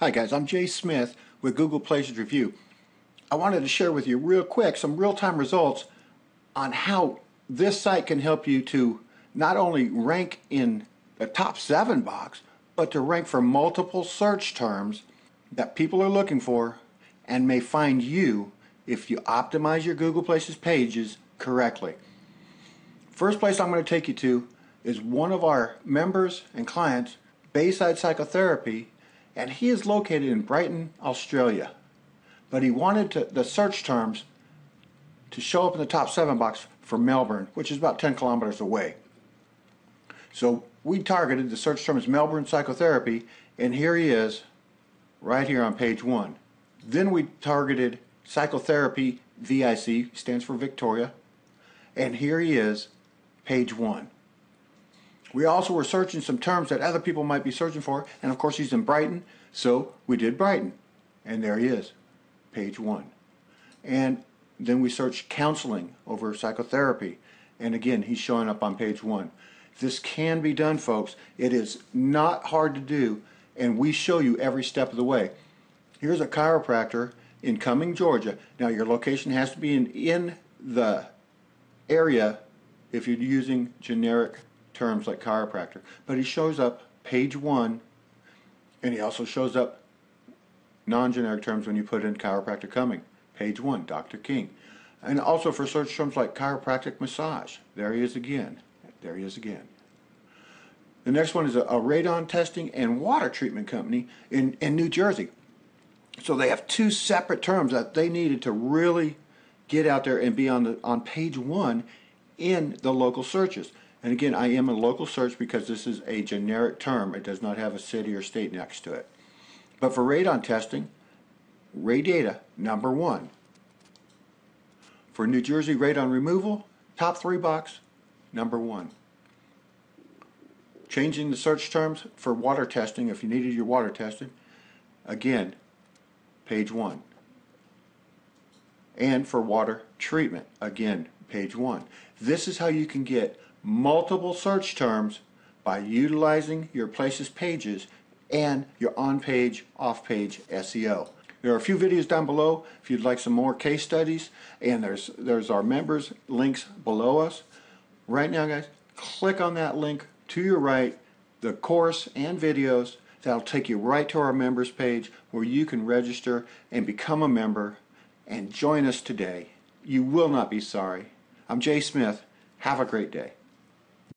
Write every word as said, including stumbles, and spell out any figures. Hi guys, I'm Jay Smith with Google Places Review. I wanted to share with you real quick some real-time results on how this site can help you to not only rank in the top seven box, but to rank for multiple search terms that people are looking for and may find you if you optimize your Google Places pages correctly. First place I'm going to take you to is one of our members and clients, Bayside Psychotherapy, and he is located in Brighton, Australia. But he wanted to, the search terms to show up in the top seven box for Melbourne, which is about ten kilometers away. So we targeted the search terms Melbourne Psychotherapy, and here he is right here on page one. Then we targeted Psychotherapy V I C, stands for Victoria, and here he is, page one. We also were searching some terms that other people might be searching for, and of course he's in Brighton, so we did Brighton, and there he is, page one. And then we searched counseling over psychotherapy, and again he's showing up on page one. This can be done, folks. It is not hard to do, and we show you every step of the way. Here's a chiropractor in Cumming, Georgia. Now your location has to be in, in the area if you're using generic terms like chiropractor, but he shows up page one, and he also shows up non-generic terms when you put in chiropractor Cumming, page one, Doctor King, and also for search terms like chiropractic massage. There he is again. There he is again. The next one is a, a radon testing and water treatment company in in New Jersey. So they have two separate terms that they needed to really get out there and be on the on page one in the local searches. And again, I am a local search because this is a generic term. It does not have a city or state next to it. But for radon testing, Radata, number one. For New Jersey radon removal, top three box, number one. Changing the search terms for water testing, if you needed your water tested, again, page one. And for water treatment, again, page one. This is how you can get multiple search terms by utilizing your Places pages and your on-page, off-page S E O. There are a few videos down below if you'd like some more case studies, and there's there's our members links below us. Right now, guys, click on that link to your right, the course and videos. That'll take you right to our members page where you can register and become a member and join us today. You will not be sorry. I'm Jay Smith. Have a great day.